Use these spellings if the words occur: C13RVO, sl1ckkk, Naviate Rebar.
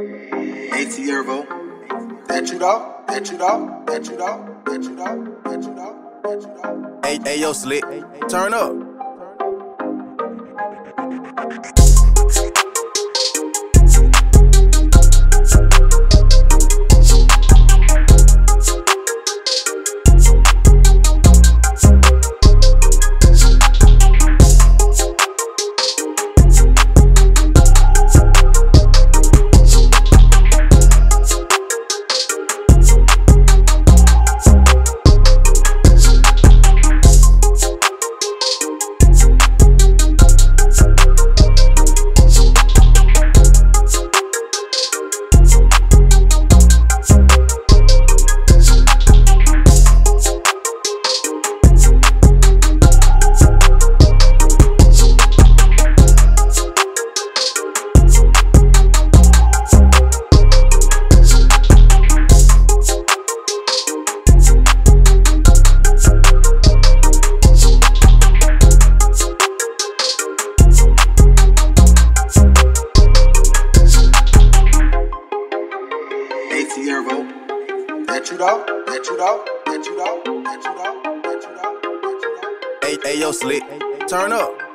C13RVO. That you dog. Hey, yo, Slick, turn up. C13RVO. That you dog. Hey, yo, Slick, turn up.